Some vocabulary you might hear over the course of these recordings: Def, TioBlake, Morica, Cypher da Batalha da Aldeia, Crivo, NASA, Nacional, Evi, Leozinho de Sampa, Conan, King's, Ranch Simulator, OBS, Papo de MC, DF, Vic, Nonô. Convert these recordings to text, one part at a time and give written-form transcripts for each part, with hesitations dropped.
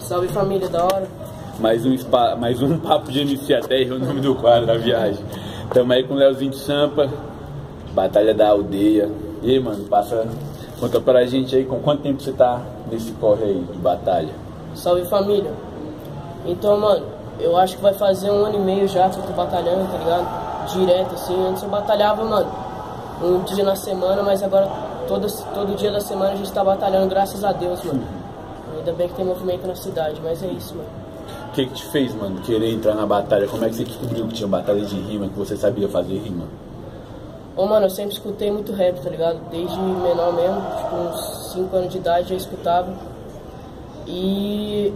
Salve família, da hora. Mais um papo de MC até é o nome do quadro da viagem. Tamo aí com o Leozinho de Sampa, Batalha da Aldeia. E aí, mano, conta pra gente aí com quanto tempo você tá nesse corre aí de batalha. Salve família. Então, mano, eu acho que vai fazer 1 ano e meio já que eu tô batalhando, tá ligado? Direto assim, antes eu batalhava, mano, um dia na semana, mas agora todo dia da semana a gente tá batalhando, graças a Deus, mano. Ainda bem que tem movimento na cidade, mas é isso, mano. O que que te fez, mano, querer entrar na batalha? Como é que você descobriu que tinha batalha de rima, que você sabia fazer rima? Ô, mano, eu sempre escutei muito rap, tá ligado? Desde menor mesmo, tipo, uns 5 anos de idade eu escutava. E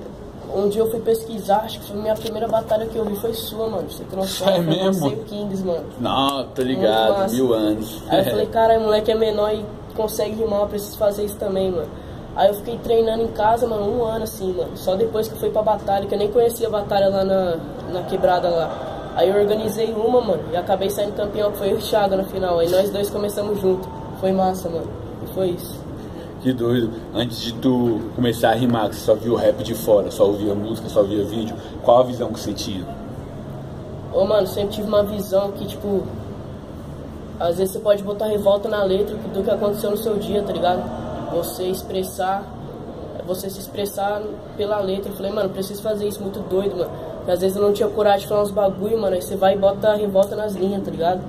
um dia eu fui pesquisar, acho que foi a minha primeira batalha que eu vi, foi sua, mano. Você trouxe o King's, mano. Não, tô ligado, 1000 anos. Aí eu falei, cara, o moleque é menor e consegue rimar, eu preciso fazer isso também, mano. Aí eu fiquei treinando em casa, mano, 1 ano assim, mano. Só depois que eu fui pra batalha, que eu nem conhecia a batalha lá na quebrada lá. Aí eu organizei uma, mano, e acabei saindo campeão, que foi o Thiago na final. Aí nós dois começamos junto. Foi massa, mano. E foi isso. Que doido. Antes de tu começar a rimar, que você só via o rap de fora, só ouvia música, só via vídeo, qual a visão que você tinha? Ô, mano, sempre tive uma visão que, tipo, às vezes você pode botar revolta na letra do que aconteceu no seu dia, tá ligado? Você se expressar pela letra. Eu falei, mano, preciso fazer isso, muito doido, mano. Porque às vezes eu não tinha coragem de falar uns bagulho, mano. Aí você vai e bota a revolta nas linhas, tá ligado?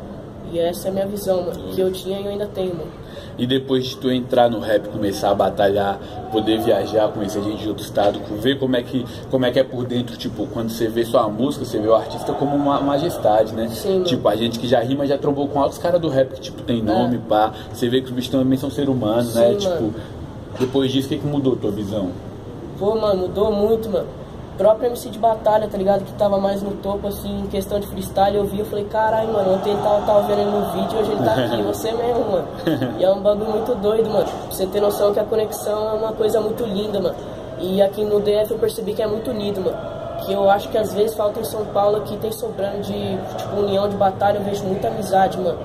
E essa é a minha visão, mano, que eu tinha e eu ainda tenho, mano. E depois de tu entrar no rap, começar a batalhar, poder viajar, conhecer gente de outro estado, ver como é que é por dentro, tipo, quando você vê sua música, você vê o artista como uma majestade, né? Sim, tipo, mano, a gente que já rima já trombou com altos caras do rap que, tipo, tem nome, pá. Você vê que os bichos também são ser humanos, sim, né? Mano. Tipo, depois disso, o que mudou a tua visão? Pô, mano, mudou muito, mano. O próprio MC de batalha, tá ligado? Que tava mais no topo, assim, em questão de freestyle, eu vi, eu falei, caralho, mano, ontem ele tava vendo ele no vídeo, hoje ele tá aqui, você mesmo, mano. E é um bagulho muito doido, mano. Pra você ter noção que a conexão é uma coisa muito linda, mano. E aqui no DF eu percebi que é muito unido, mano. Que eu acho que às vezes falta em São Paulo, aqui tem sobrando de, tipo, união de batalha, eu vejo muita amizade, mano.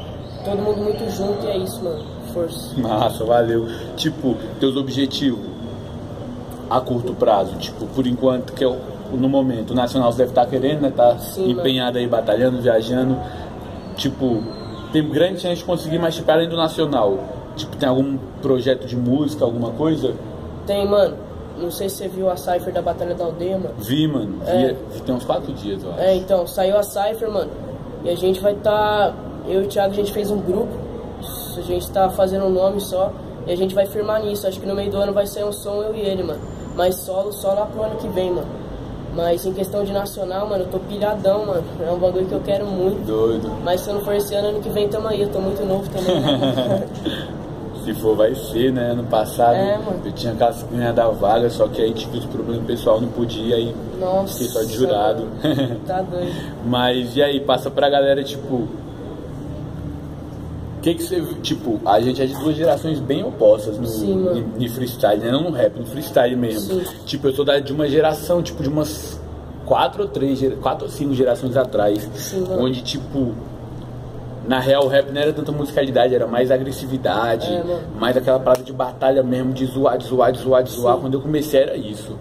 Todo mundo muito junto e é isso, mano. Força. Massa, valeu. Tipo, teus objetivos a curto prazo, tipo, por enquanto, que eu, no momento, o Nacional você deve estar querendo, né, tá? Sim, empenhado, mano, aí, batalhando, viajando, tipo, tem grande chance de conseguir, mas, tipo, além do Nacional, tipo, tem algum projeto de música, alguma coisa? Tem, mano, não sei se você viu a Cypher da Batalha da Aldeia, mano. Vi, mano, vi, tem uns 4 dias, eu acho. É, então, saiu a Cypher, mano, e a gente vai estar, eu e o Thiago, a gente fez um grupo, a gente tá fazendo um nome só, e a gente vai firmar nisso, acho que no meio do ano vai sair um som, eu e ele, mano. Mas só lá pro ano que vem, mano. Mas em questão de Nacional, mano, eu tô pilhadão, mano. É um bagulho que eu quero muito. Doido. Mas se eu não for esse ano, ano que vem tamo aí. Eu tô muito novo também, né? Se for, vai ser, né? Ano passado mano, eu tinha casquinha da vaga, só que aí tive os problemas pessoal, não podia, aí fiquei só de jurado. Tá doido. Mas e aí, passa pra galera, tipo, que você, tipo, a gente é de 2 gerações bem opostas no, sim, em freestyle, né? Não no rap, no freestyle mesmo. Sim. Tipo, eu sou de uma geração, tipo, de umas 4 ou 5 gerações atrás. Sim, onde, tipo, na real o rap não era tanta musicalidade, era mais agressividade, mais aquela parada de batalha mesmo, de zoar, de zoar, de zoar, de zoar. Sim. Quando eu comecei era isso.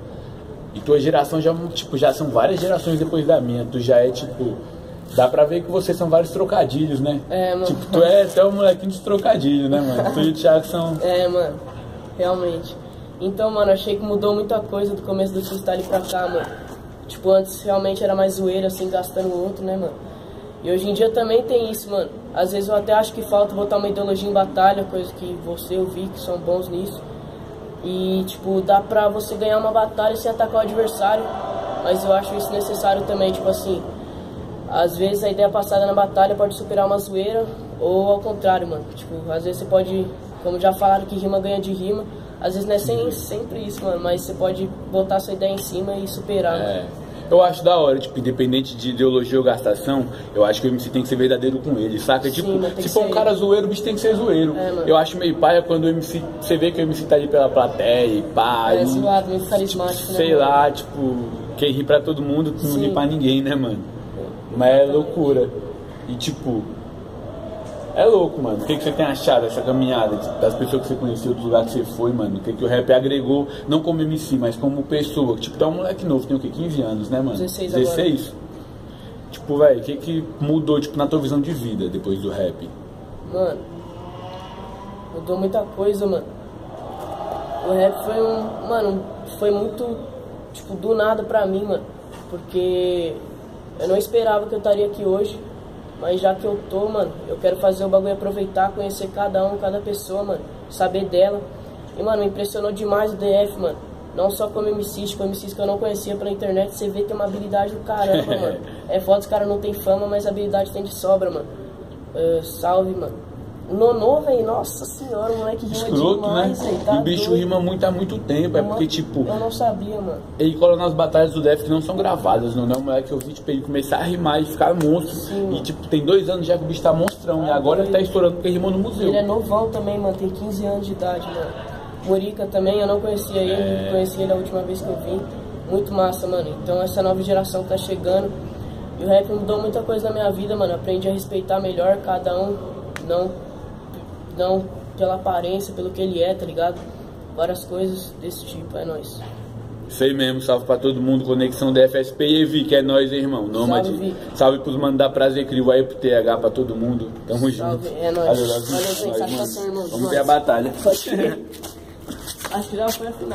E tua geração já, tipo, já são várias gerações depois da minha. Tu já é, tipo, dá pra ver que vocês são vários trocadilhos, né? É, mano. Tipo, tu é até um molequinho de trocadilho, né, mano? Tu e o Thiago são... É, mano. Realmente. Então, mano, achei que mudou muita coisa do começo do freestyle pra cá, mano. Tipo, antes realmente era mais zoeira, assim, gastando o outro, né, mano? E hoje em dia também tem isso, mano. Às vezes eu até acho que falta botar uma ideologia em batalha, coisa que você e o Vic são bons nisso. E, tipo, dá pra você ganhar uma batalha sem atacar o adversário. Mas eu acho isso necessário também, tipo assim... Às vezes a ideia passada na batalha pode superar uma zoeira, ou ao contrário, mano. Tipo, às vezes você pode, como já falaram que rima ganha de rima, às vezes não é sempre isso, mano, mas você pode botar sua ideia em cima e superar, mano. Eu acho da hora, tipo, independente de ideologia ou gastação, eu acho que o MC tem que ser verdadeiro com ele, saca? Sim, tipo, se for um cara zoeiro, o bicho tem que ser zoeiro. Eu acho meio paia quando o MC, você vê que o MC tá ali pela plateia e pá. É, sei lá, meio carismático, tipo, né, sei lá, mano? Tipo, quem ri pra todo mundo, tu não ri pra ninguém, né, mano? Mas é loucura. E tipo, É louco, mano. O que você tem achado dessa caminhada? Das pessoas que você conheceu, dos lugares que você foi, mano. O que o rap agregou, não como MC, mas como pessoa. Tipo, tá um moleque novo, tem o quê? 15 anos, né, mano? 16 agora. 16? Tipo, velho, o que mudou, tipo, na tua visão de vida depois do rap? Mano, mudou muita coisa, mano. O rap foi um... Mano, foi muito, tipo, do nada pra mim, mano. Porque eu não esperava que eu estaria aqui hoje. Mas já que eu tô, mano, eu quero fazer o bagulho aproveitar, conhecer cada um, cada pessoa, mano. Saber dela. E, mano, me impressionou demais o DF, mano. Não só como MCs, tipo, MCs que eu não conhecia pela internet. Você vê, tem uma habilidade do caramba, mano. É foda, os caras não tem fama, mas a habilidade tem de sobra, mano. Salve, mano. Nonô, velho, nossa senhora, o moleque rima demais, né? Tá, o bicho doido. Rima muito há muito tempo, é porque tipo... Eu não sabia, mano. Ele cola nas batalhas do Def que não são gravadas, não é? O moleque, eu vi, tipo, ele começar a rimar e ficar monstro. Sim, e tipo, tem 2 anos já que o bicho tá monstrão, e agora ele tá estourando porque rimou no museu. Ele é novão também, mano, tem 15 anos de idade, mano. Morica também, eu não conhecia ele, conheci ele a última vez que eu vim. Muito massa, mano. Então essa nova geração tá chegando. E o rap mudou muita coisa na minha vida, mano. Aprendi a respeitar melhor cada um, não pela aparência, pelo que ele é, tá ligado? Várias coisas desse tipo, é nóis. Isso aí mesmo, salve pra todo mundo, Conexão da FSP e Evi, que é nóis, hein, irmão. Nômade. Salve, Vic. Salve pros mano da Prazer Crivo aí pro TH, pra todo mundo. Tamo junto. É nóis. Valeu, gente, satisfação, irmão. Vamos ver a batalha. Acho que já foi a final.